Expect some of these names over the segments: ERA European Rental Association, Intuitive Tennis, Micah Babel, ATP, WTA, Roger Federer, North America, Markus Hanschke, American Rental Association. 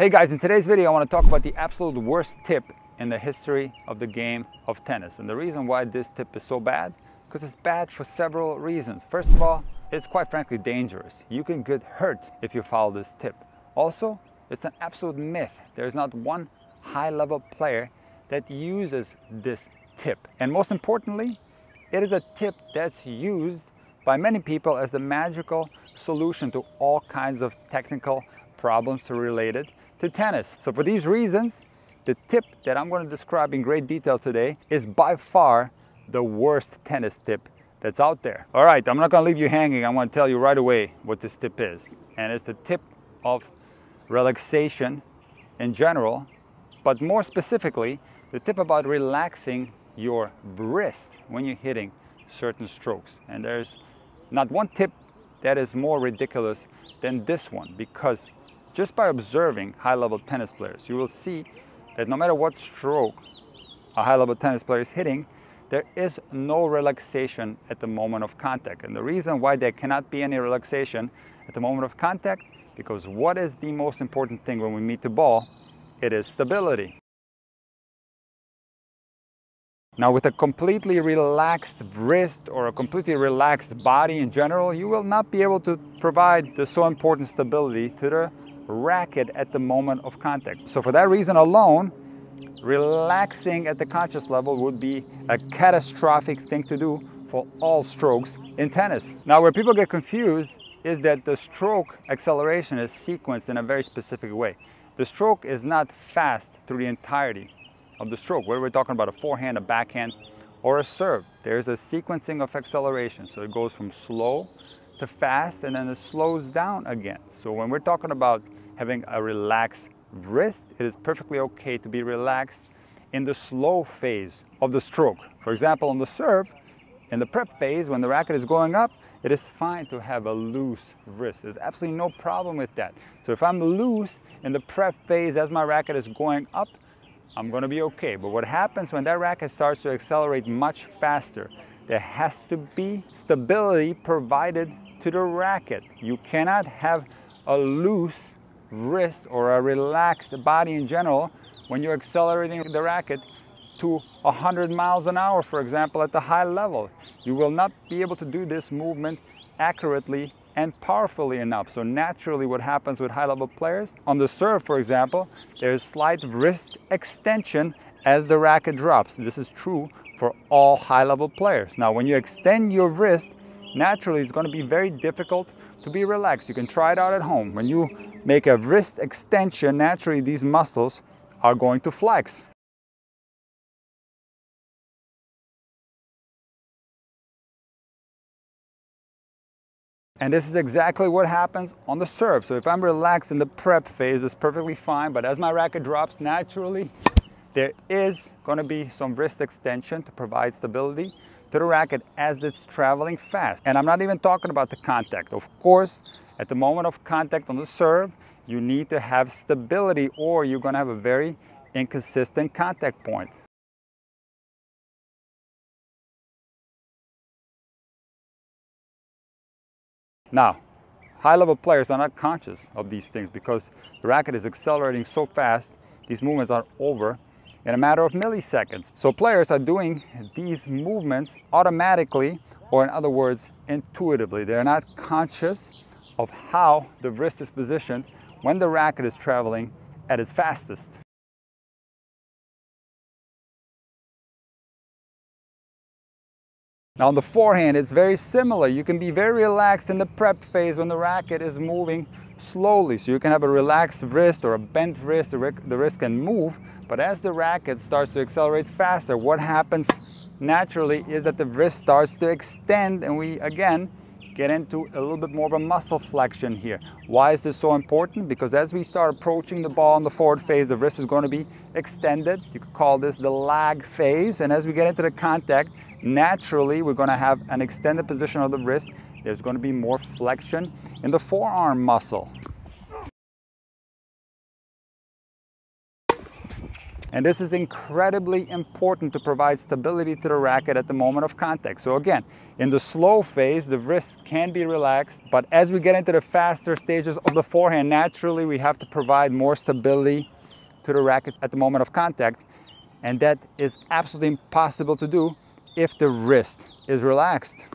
Hey guys, in today's video I want to talk about the absolute worst tip in the history of the game of tennis. And the reason why this tip is so bad, because it's bad for several reasons. First of all, it's quite frankly dangerous. You can get hurt if you follow this tip. Also, it's an absolute myth. There's not one high-level player that uses this tip. And most importantly, it is a tip that's used by many people as a magical solution to all kinds of technical problems related to tennis. So for these reasons, the tip that I'm going to describe in great detail today is by far the worst tennis tip that's out there. All right, I'm not going to leave you hanging. I'm going to tell you right away what this tip is. And it's the tip of relaxation in general, but more specifically, the tip about relaxing your wrist when you're hitting certain strokes. And there's not one tip that is more ridiculous than this one, because just by observing high-level tennis players, you will see that no matter what stroke a high-level tennis player is hitting, there is no relaxation at the moment of contact. And the reason why there cannot be any relaxation at the moment of contact, because what is the most important thing when we meet the ball? It is stability. Now, with a completely relaxed wrist or a completely relaxed body in general, you will not be able to provide the so important stability to the racket at the moment of contact. So for that reason alone, relaxing at the conscious level would be a catastrophic thing to do for all strokes in tennis. Now, where people get confused is that the stroke acceleration is sequenced in a very specific way. The stroke is not fast through the entirety of the stroke, whether we're talking about a forehand, a backhand, or a serve. There's a sequencing of acceleration. So it goes from slow to fast, and then it slows down again. So when we're talking about having a relaxed wrist, it is perfectly okay to be relaxed in the slow phase of the stroke. For example, on the serve, in the prep phase, when the racket is going up, it is fine to have a loose wrist. There's absolutely no problem with that. So if I'm loose in the prep phase as my racket is going up, I'm going to be okay. But what happens when that racket starts to accelerate much faster? There has to be stability provided to the racket. You cannot have a loose wrist or a relaxed body in general when you're accelerating the racket to 100 miles an hour, for example, at the high level. You will not be able to do this movement accurately and powerfully enough. So naturally, what happens with high-level players, on the serve, for example, there is slight wrist extension as the racket drops. This is true for all high-level players. Now, when you extend your wrist, naturally, it's going to be very difficult to be relaxed. You can try it out at home. When you make a wrist extension, naturally, these muscles are going to flex. And this is exactly what happens on the serve. So if I'm relaxed in the prep phase, it's perfectly fine, but as my racket drops, naturally, there is gonna be some wrist extension to provide stability to the racket as it's traveling fast. And I'm not even talking about the contact. Of course, at the moment of contact on the serve, you need to have stability, or you're gonna have a very inconsistent contact point. Now, high-level players are not conscious of these things because the racket is accelerating so fast, these movements are over in a matter of milliseconds. So players are doing these movements automatically, or in other words, intuitively. They're not conscious of how the wrist is positioned when the racket is traveling at its fastest. Now, on the forehand, it's very similar. You can be very relaxed in the prep phase when the racket is moving slowly. So you can have a relaxed wrist or a bent wrist. The wrist can move, but as the racket starts to accelerate faster, what happens naturally is that the wrist starts to extend, and we again get into a little bit more of a muscle flexion here. Why is this so important? Because as we start approaching the ball in the forward phase, the wrist is going to be extended. You could call this the lag phase. And as we get into the contact, naturally, we're going to have an extended position of the wrist. There's going to be more flexion in the forearm muscle. And this is incredibly important to provide stability to the racket at the moment of contact. So again, in the slow phase, the wrists can be relaxed, but as we get into the faster stages of the forehand, naturally we have to provide more stability to the racket at the moment of contact. And that is absolutely impossible to do if the wrist is relaxed.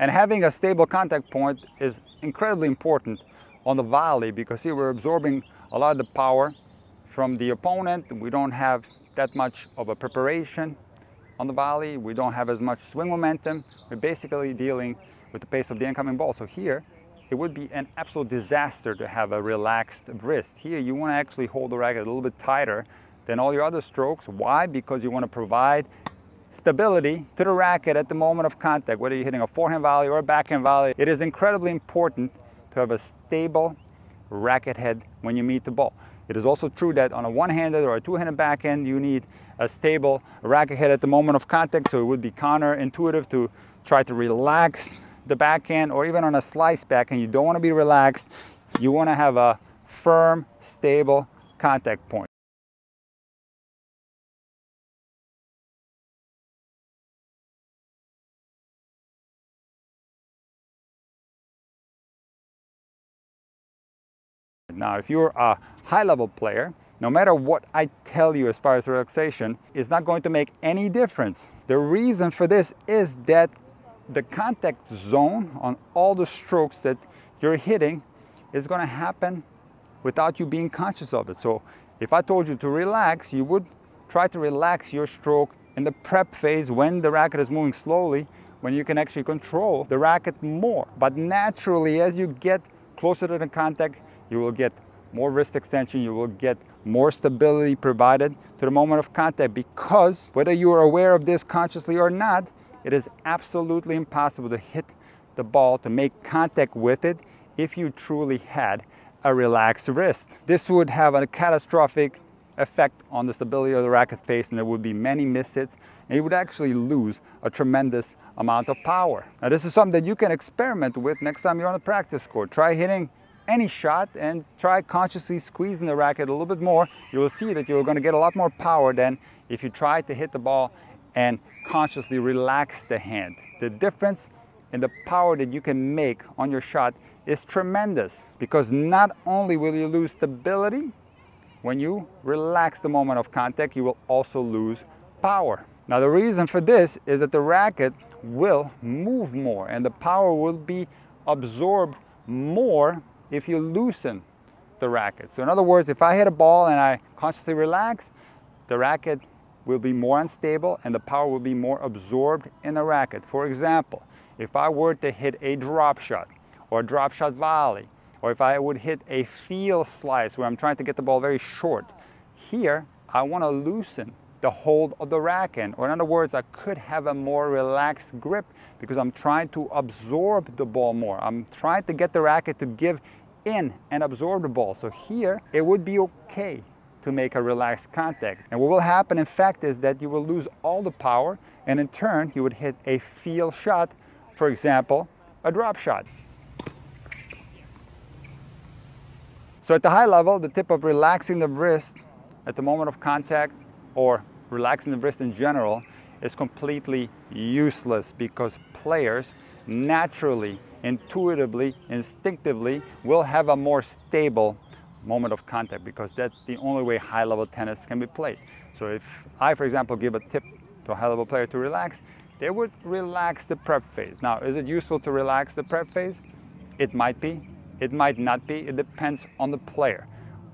And having a stable contact point is incredibly important on the volley, because see, we're absorbing a lot of the power from the opponent. We don't have that much of a preparation on the volley. We don't have as much swing momentum. We're basically dealing with the pace of the incoming ball. So here, it would be an absolute disaster to have a relaxed wrist. Here, you want to actually hold the racket a little bit tighter than all your other strokes. Why? Because you want to provide stability to the racket at the moment of contact, whether you're hitting a forehand volley or a backhand volley. It is incredibly important to have a stable racket head when you meet the ball. It is also true that on a one-handed or a two-handed backhand, you need a stable racket head at the moment of contact, so it would be counterintuitive to try to relax the backhand, or even on a slice backhand, you don't want to be relaxed. You want to have a firm, stable contact point. Now, if you're a high-level player, no matter what I tell you as far as relaxation, it's not going to make any difference. The reason for this is that the contact zone on all the strokes that you're hitting is going to happen without you being conscious of it. So if I told you to relax, you would try to relax your stroke in the prep phase when the racket is moving slowly, when you can actually control the racket more. But naturally, as you get closer to the contact, you will get more wrist extension, you will get more stability provided to the moment of contact, because whether you are aware of this consciously or not, it is absolutely impossible to hit the ball, to make contact with it, if you truly had a relaxed wrist. This would have a catastrophic effect on the stability of the racket face, and there would be many mishits, and you would actually lose a tremendous amount of power. Now, this is something that you can experiment with next time you're on the practice court. Try hitting any shot and try consciously squeezing the racket a little bit more. You will see that you're going to get a lot more power than if you try to hit the ball and consciously relax the hand. The difference in the power that you can make on your shot is tremendous, because not only will you lose stability when you relax the moment of contact, you will also lose power. Now, the reason for this is that the racket will move more and the power will be absorbed more if you loosen the racket. So in other words, if I hit a ball and I consciously relax, the racket will be more unstable and the power will be more absorbed in the racket. For example, if I were to hit a drop shot or a drop shot volley, or if I would hit a feel slice where I'm trying to get the ball very short, here I want to loosen the hold of the racket. Or in other words, I could have a more relaxed grip because I'm trying to absorb the ball more. I'm trying to get the racket to give in and absorb the ball. So here it would be okay to make a relaxed contact. And what will happen, in fact, is that you will lose all the power, and in turn you would hit a feel shot, for example, a drop shot. So at the high level, the tip of relaxing the wrist at the moment of contact, or relaxing the wrist in general, is completely useless, because players naturally, intuitively, instinctively will have a more stable moment of contact, because that's the only way high-level tennis can be played. So if I, for example, give a tip to a high-level player to relax, they would relax the prep phase. Now, is it useful to relax the prep phase? It might be, it might not be, it depends on the player.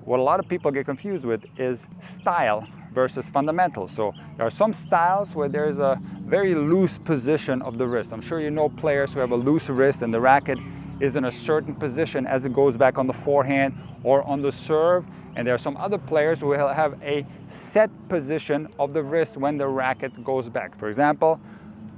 What a lot of people get confused with is style versus fundamentals. So there are some styles where there is a very loose position of the wrist. I'm sure you know players who have a loose wrist and the racket is in a certain position as it goes back on the forehand or on the serve, and there are some other players who will have a set position of the wrist when the racket goes back. For example,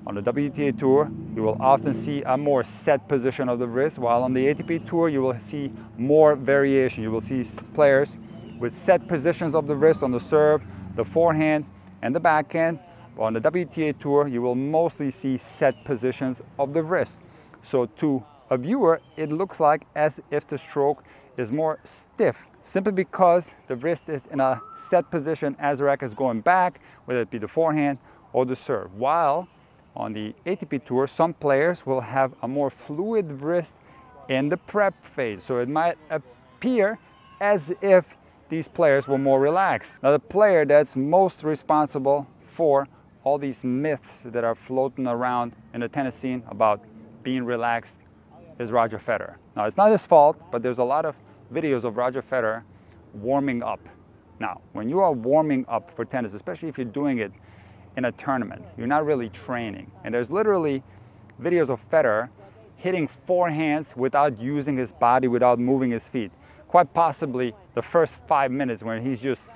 on the WTA Tour, you will often see a more set position of the wrist, while on the ATP Tour, you will see more variation. You will see players with set positions of the wrist on the serve, the forehand, and the backhand. On the WTA Tour, you will mostly see set positions of the wrist. So to a viewer, it looks like as if the stroke is more stiff, simply because the wrist is in a set position as the racket is going back, whether it be the forehand or the serve. While on the ATP Tour, some players will have a more fluid wrist in the prep phase. So it might appear as if these players were more relaxed. Now, the player that's most responsible for all these myths that are floating around in the tennis scene about being relaxed is Roger Federer. Now, it's not his fault, but there's a lot of videos of Roger Federer warming up. Now, when you are warming up for tennis, especially if you're doing it in a tournament, you're not really training. And there's literally videos of Federer hitting forehands without using his body, without moving his feet. Quite possibly the first 5 minutes when he's just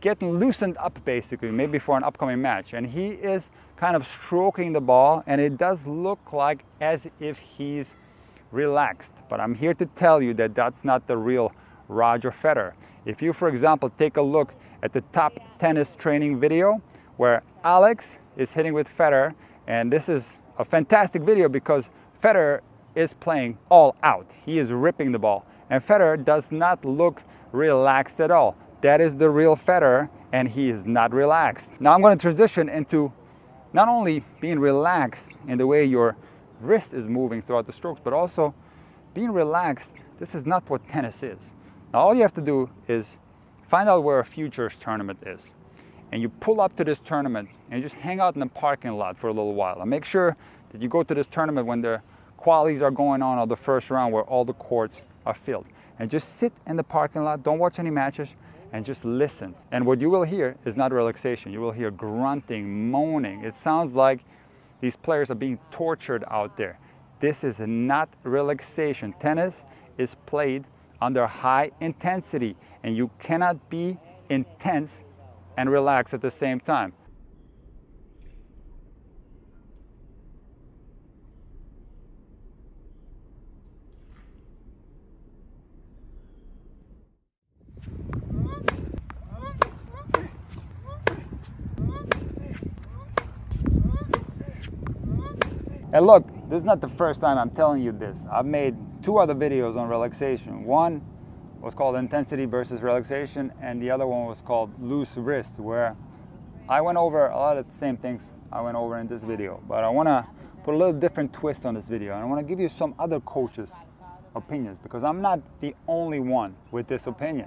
getting loosened up, basically, maybe for an upcoming match. And he is kind of stroking the ball, and it does look like as if he's relaxed. But I'm here to tell you that that's not the real Roger Federer. If you, for example, take a look at the top tennis training video where Alex is hitting with Federer, and this is a fantastic video because Federer is playing all out. He is ripping the ball. And Federer does not look relaxed at all. That is the real Federer, and he is not relaxed. Now I'm going to transition into not only being relaxed in the way your wrist is moving throughout the strokes, but also being relaxed. This is not what tennis is. Now all you have to do is find out where a futures tournament is. And you pull up to this tournament and you just hang out in the parking lot for a little while. And make sure that you go to this tournament when the qualies are going on, or the first round where all the courts are filled, and just sit in the parking lot, don't watch any matches, and just listen. And what you will hear is not relaxation. You will hear grunting, moaning. It sounds like these players are being tortured out there. This is not relaxation. Tennis is played under high intensity, and you cannot be intense and relax at the same time. And look, this is not the first time I'm telling you this. I've made two other videos on relaxation. One was called Intensity versus Relaxation, and the other one was called Loose Wrist, where I went over a lot of the same things I went over in this video. But I want to put a little different twist on this video, and I want to give you some other coaches' opinions, because I'm not the only one with this opinion.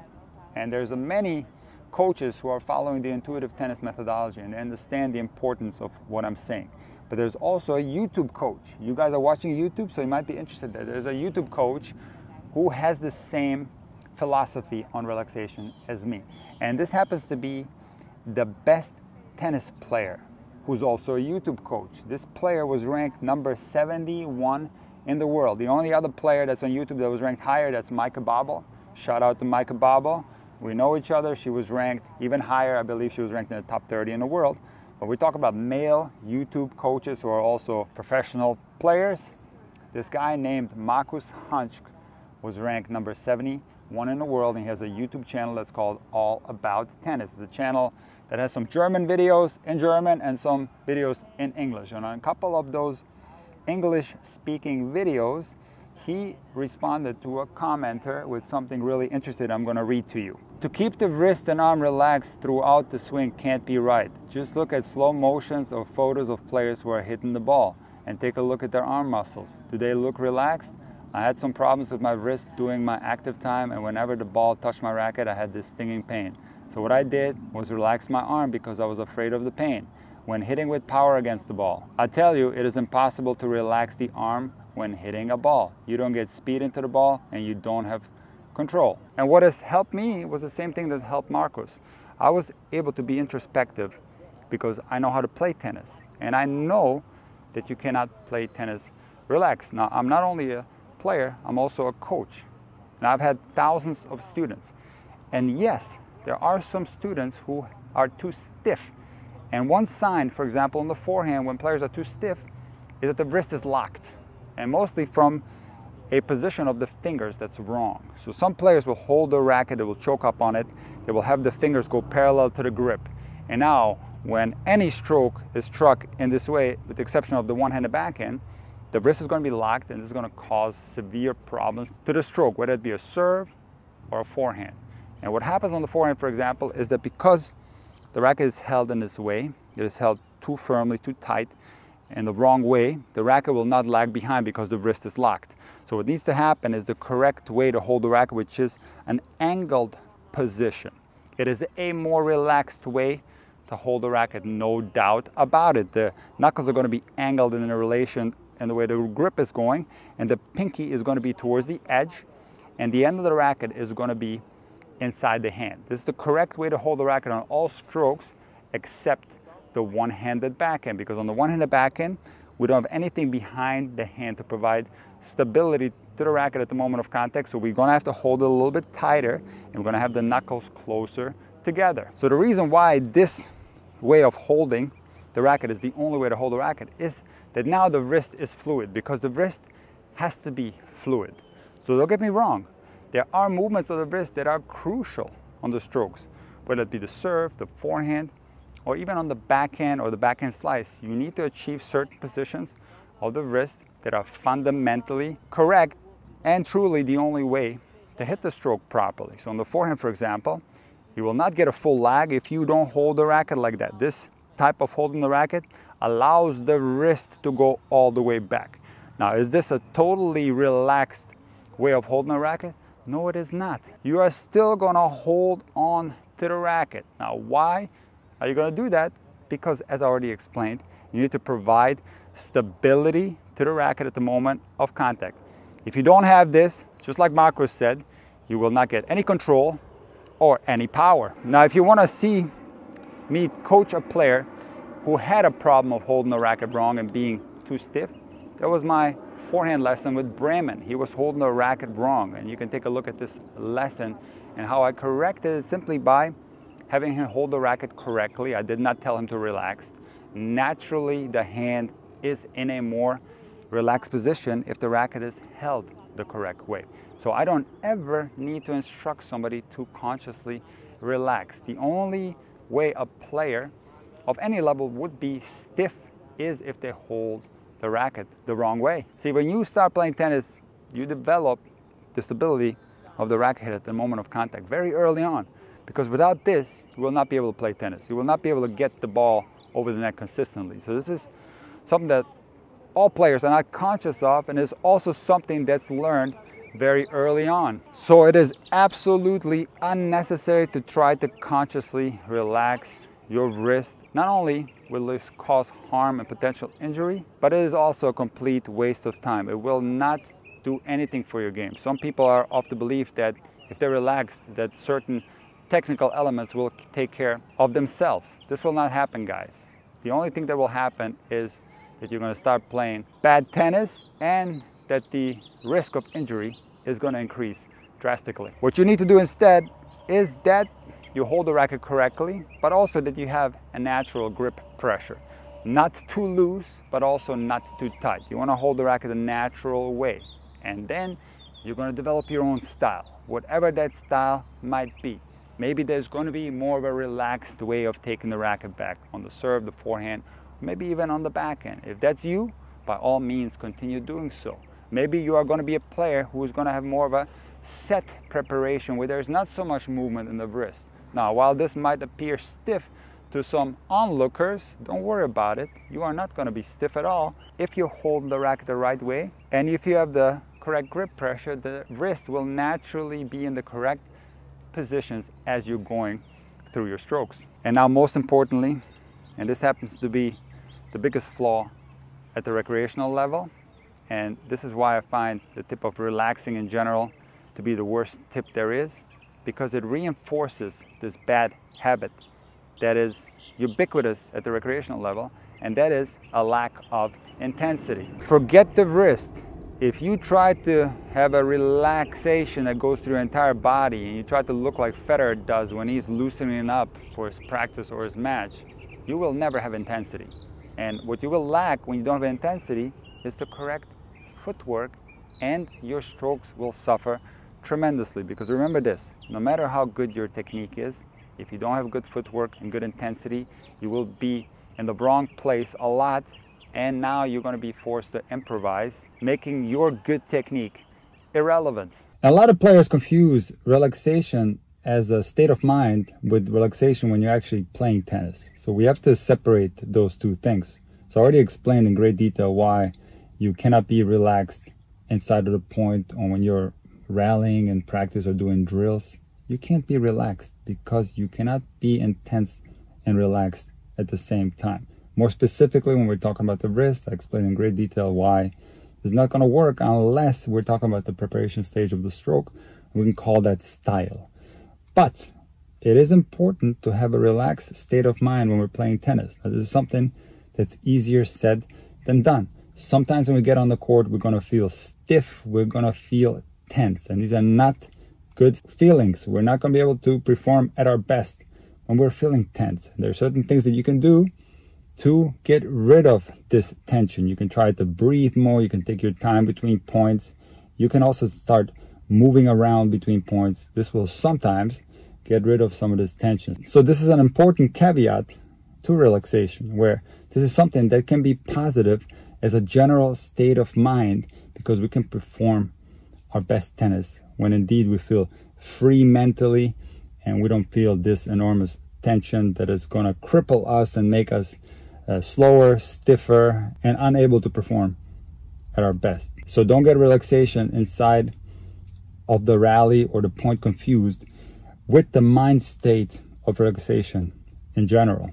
And there's many coaches who are following the intuitive tennis methodology and understand the importance of what I'm saying. But there's also a YouTube coach. You guys are watching YouTube, so you might be interested there. There's a YouTube coach who has the same philosophy on relaxation as me. And this happens to be the best tennis player, who's also a YouTube coach. This player was ranked number 71 in the world. The only other player that's on YouTube that was ranked higher, that's Micah Babel. Shout out to Micah Babel. We know each other. She was ranked even higher. I believe she was ranked in the top 30 in the world. But we talk about male YouTube coaches who are also professional players. This guy named Markus Hanschke was ranked number 71 in the world, and he has a YouTube channel that's called All About Tennis. It's a channel that has some German videos in German and some videos in English. And on a couple of those English-speaking videos, he responded to a commenter with something really interesting I'm going to read to you. To keep the wrist and arm relaxed throughout the swing can't be right. Just look at slow motions or photos of players who are hitting the ball and take a look at their arm muscles. Do they look relaxed? I had some problems with my wrist during my active time, and whenever the ball touched my racket, I had this stinging pain. So what I did was relax my arm because I was afraid of the pain when hitting with power against the ball. I tell you, it is impossible to relax the arm when hitting a ball. You don't get speed into the ball, and you don't have control. And what has helped me was the same thing that helped Markus. I was able to be introspective because I know how to play tennis, and I know that you cannot play tennis relaxed. Now, I'm not only a player, I'm also a coach, and I've had thousands of students. And yes, there are some students who are too stiff. And one sign, for example, on the forehand when players are too stiff is that the wrist is locked, and mostly from a position of the fingers that's wrong. So some players will hold the racket, they will choke up on it, they will have the fingers go parallel to the grip. And now, when any stroke is struck in this way, with the exception of the one-handed backhand, the wrist is going to be locked, and this is going to cause severe problems to the stroke, whether it be a serve or a forehand. And what happens on the forehand, for example, is that because the racket is held in this way, it is held too firmly, too tight, in the wrong way, the racket will not lag behind because the wrist is locked. So what needs to happen is the correct way to hold the racket, which is an angled position. It is a more relaxed way to hold the racket, no doubt about it. The knuckles are going to be angled in a relation and the way the grip is going, and the pinky is going to be towards the edge, and the end of the racket is going to be inside the hand. This is the correct way to hold the racket on all strokes except the one-handed backhand, because on the one-handed backhand, we don't have anything behind the hand to provide stability to the racket at the moment of contact, so we're going to have to hold it a little bit tighter, and we're going to have the knuckles closer together. So the reason why this way of holding the racket is the only way to hold the racket is that now the wrist is fluid, because the wrist has to be fluid. So don't get me wrong, there are movements of the wrist that are crucial on the strokes, whether it be the serve, the forehand, or even on the backhand or the backhand slice. You need to achieve certain positions of the wrist that are fundamentally correct and truly the only way to hit the stroke properly. So on the forehand, for example, you will not get a full lag if you don't hold the racket like that. This type of holding the racket allows the wrist to go all the way back. Now, is this a totally relaxed way of holding a racket? No, it is not. You are still gonna hold on to the racket. Now, why are you going to do that? Because, as I already explained, you need to provide stability to the racket at the moment of contact. If you don't have this, just like Marcos said, you will not get any control or any power. Now, if you want to see me coach a player who had a problem of holding the racket wrong and being too stiff, that was my forehand lesson with Bremen. He was holding the racket wrong, and you can take a look at this lesson and how I corrected it simply by having him hold the racket correctly. I did not tell him to relax. Naturally, the hand is in a more relaxed position if the racket is held the correct way. So I don't ever need to instruct somebody to consciously relax. The only way a player of any level would be stiff is if they hold the racket the wrong way. See, when you start playing tennis, you develop the stability of the racket at the moment of contact very early on. Because without this, you will not be able to play tennis. You will not be able to get the ball over the net consistently. So this is something that all players are not conscious of, and is also something that's learned very early on. So it is absolutely unnecessary to try to consciously relax your wrist. Not only will this cause harm and potential injury, but it is also a complete waste of time. It will not do anything for your game. Some people are of the belief that if they're relaxed, that certain technical elements will take care of themselves. This will not happen, guys. The only thing that will happen is that you're going to start playing bad tennis, and that the risk of injury is going to increase drastically. What you need to do instead is that you hold the racket correctly, but also that you have a natural grip pressure. Not too loose, but also not too tight. You want to hold the racket the natural way, and then you're going to develop your own style, whatever that style might be. Maybe there's going to be more of a relaxed way of taking the racket back on the serve, the forehand, maybe even on the backhand. If that's you, by all means, continue doing so. Maybe you are going to be a player who is going to have more of a set preparation where there's not so much movement in the wrist. Now, while this might appear stiff to some onlookers, don't worry about it. You are not going to be stiff at all if you hold the racket the right way. And if you have the correct grip pressure, the wrist will naturally be in the correct positions as you're going through your strokes. And now, most importantly, and this happens to be the biggest flaw at the recreational level, and this is why I find the tip of relaxing in general to be the worst tip there is, because it reinforces this bad habit that is ubiquitous at the recreational level, and that is a lack of intensity. Forget the wrist. If you try to have a relaxation that goes through your entire body, and you try to look like Federer does when he's loosening up for his practice or his match, you will never have intensity. And what you will lack when you don't have intensity is the correct footwork, and your strokes will suffer tremendously. Because remember this, no matter how good your technique is, if you don't have good footwork and good intensity, you will be in the wrong place a lot. And now you're going to be forced to improvise, making your good technique irrelevant. A lot of players confuse relaxation as a state of mind with relaxation when you're actually playing tennis. So we have to separate those two things. So I already explained in great detail why you cannot be relaxed inside of the point or when you're rallying in practice or doing drills. You can't be relaxed because you cannot be intense and relaxed at the same time. More specifically, when we're talking about the wrist, I explained in great detail why it's not going to work unless we're talking about the preparation stage of the stroke. We can call that style. But it is important to have a relaxed state of mind when we're playing tennis. Now, this is something that's easier said than done. Sometimes when we get on the court, we're going to feel stiff, we're going to feel tense, and these are not good feelings. We're not going to be able to perform at our best when we're feeling tense. There are certain things that you can do to get rid of this tension. You can try to breathe more, you can take your time between points, you can also start moving around between points. This will sometimes get rid of some of this tension. So this is an important caveat to relaxation, where this is something that can be positive as a general state of mind, because we can perform our best tennis when indeed we feel free mentally and we don't feel this enormous tension that is going to cripple us and make us slower, stiffer, and unable to perform at our best. So don't get relaxation inside of the rally or the point confused with the mind state of relaxation in general.